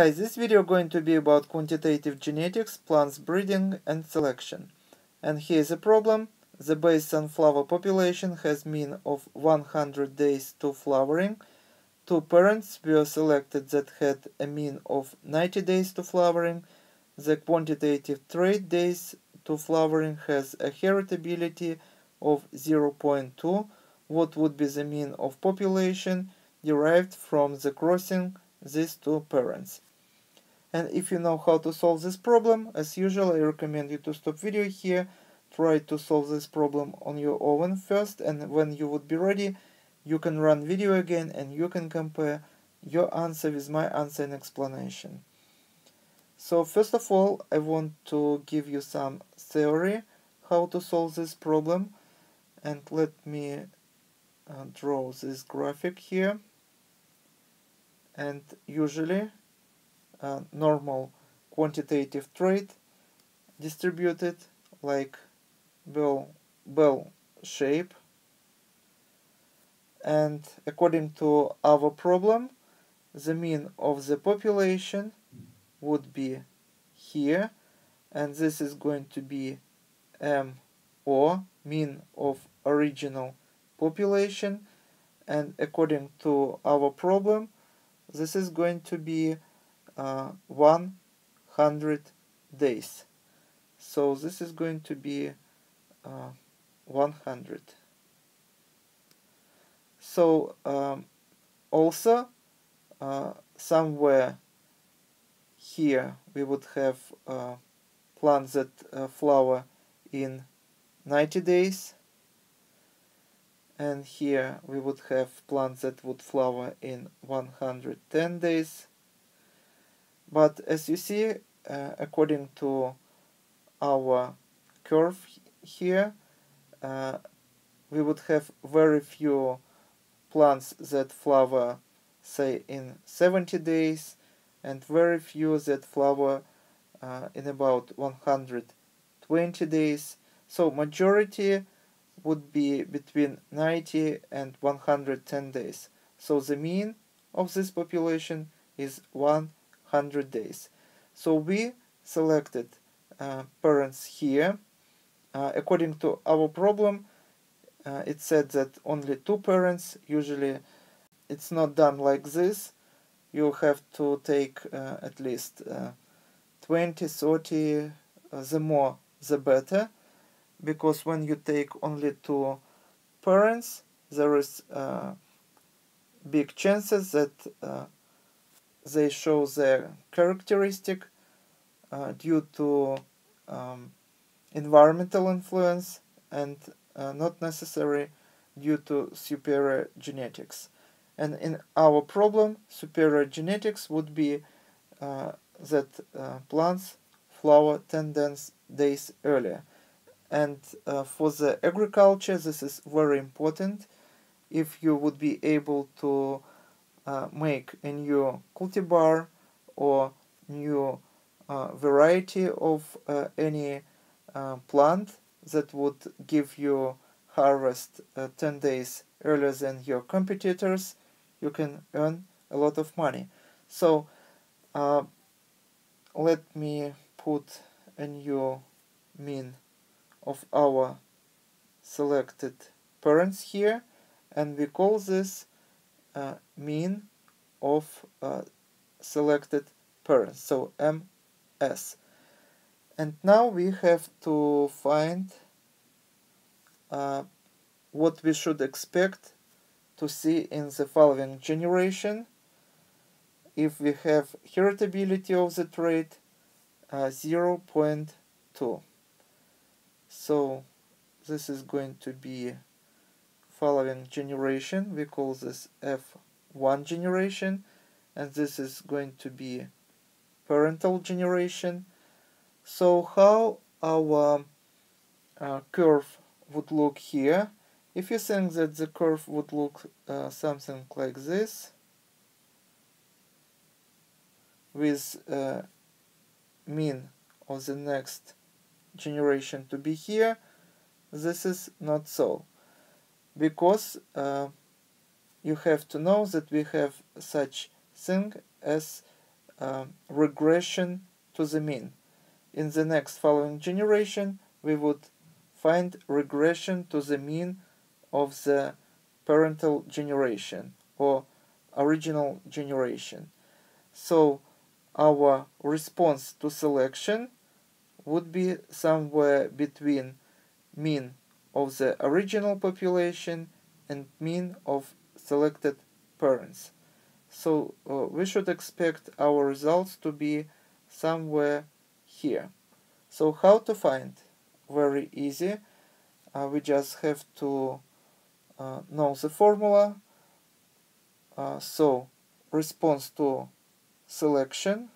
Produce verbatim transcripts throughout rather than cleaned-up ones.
Hi, this video going to be about quantitative genetics, plants breeding and selection. And here's a problem. The base sunflower population has mean of one hundred days to flowering. Two parents were selected that had a mean of ninety days to flowering. The quantitative trait days to flowering has a heritability of zero point two. What would be the mean of population derived from the crossing these two parents? And if you know how to solve this problem, as usual, I recommend you to stop video here, try to solve this problem on your own first, and when you would be ready, you can run video again and you can compare your answer with my answer and explanation. So first of all, I want to give you some theory how to solve this problem, and let me uh, draw this graphic here. And usually uh, normal quantitative trait distributed like bell, bell shape, and according to our problem the mean of the population would be here, and this is going to be M O, mean of original population, and according to our problem this is going to be uh, one hundred days. So this is going to be uh, one hundred. So um, also uh, somewhere here we would have uh, plants that uh, flower in ninety days, and here we would have plants that would flower in one hundred ten days. But as you see, uh, according to our curve here, uh, we would have very few plants that flower, say, in seventy days, and very few that flower uh, in about one hundred twenty days. So majority would be between ninety and one hundred ten days. So the mean of this population is one hundred days. So we selected uh, parents here. Uh, according to our problem, uh, it said that only two parents. Usually it's not done like this. You have to take uh, at least uh, twenty, thirty, uh, the more the better. Because when you take only two parents, there is uh, big chances that uh, they show their characteristic uh, due to um, environmental influence and uh, not necessarily due to superior genetics. And in our problem, superior genetics would be uh, that uh, plants flower ten days earlier. And uh, for the agriculture, this is very important. If you would be able to uh, make a new cultivar or new uh, variety of uh, any uh, plant that would give you harvest uh, ten days earlier than your competitors, you can earn a lot of money. So uh, let me put a new mean of our selected parents here, and we call this uh, mean of uh, selected parents, so M S. And now we have to find uh, what we should expect to see in the following generation if we have heritability of the trait uh, zero point two. So this is going to be following generation. We call this F one generation, and this is going to be parental generation. So how our uh, curve would look here? If you think that the curve would look uh, something like this, with uh, mean of the next generation to be here, this is not so, because uh, you have to know that we have such thing as uh, regression to the mean. In the next following generation, we would find regression to the mean of the parental generation or original generation. So our response to selection would be somewhere between mean of the original population and mean of selected parents. So uh, we should expect our results to be somewhere here. So how to find? Very easy. Uh, we just have to uh, know the formula. Uh, so response to selection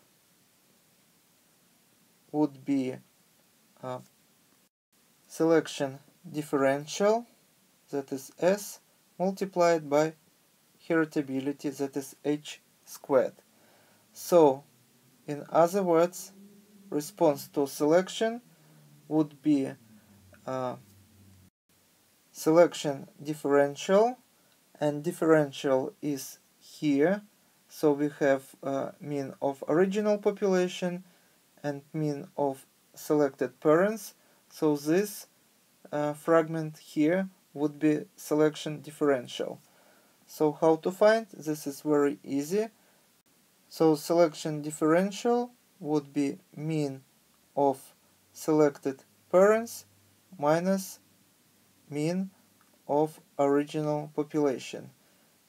would be uh, selection differential, that is S, multiplied by heritability, that is H squared. So in other words, response to selection would be uh, selection differential, and differential is here, so we have uh, mean of original population and mean of selected parents, so this uh, fragment here would be selection differential. So how to find? This is very easy. So selection differential would be mean of selected parents minus mean of original population,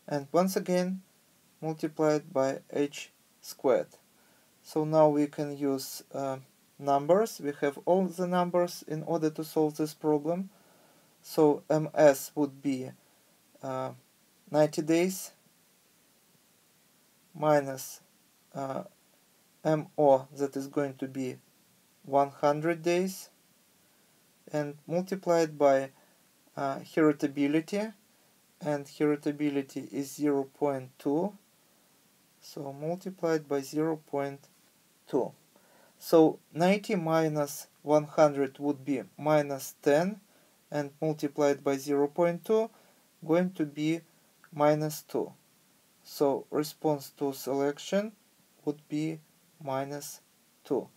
and once again multiplied by H squared. So now we can use uh, numbers. We have all the numbers in order to solve this problem. So M S would be uh, ninety days minus uh, M O, that is going to be one hundred days, and multiplied by uh, heritability, and heritability is zero point two, so multiplied by zero point two. So ninety minus one hundred would be minus ten, and multiplied by zero point two going to be minus two. So response to selection would be minus two.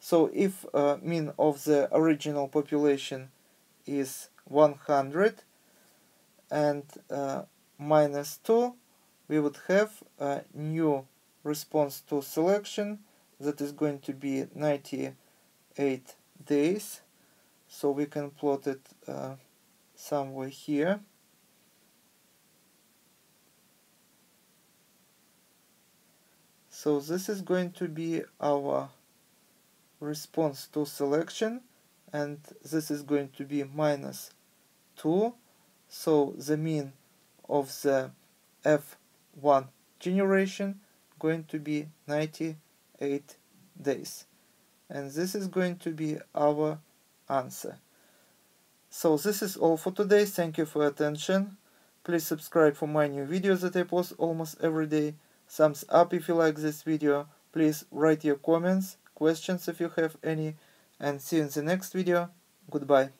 So if uh, mean of the original population is one hundred and uh, minus two, we would have a new response to selection that is going to be ninety-eight days. So we can plot it uh, somewhere here. So this is going to be our response to selection, and this is going to be minus two. So the mean of the F one generation going to be ninety-eight days. And this is going to be our answer. So this is all for today. Thank you for your attention. Please subscribe for my new videos that I post almost every day. Thumbs up if you like this video. Please write your comments, questions if you have any, and see you in the next video. Goodbye.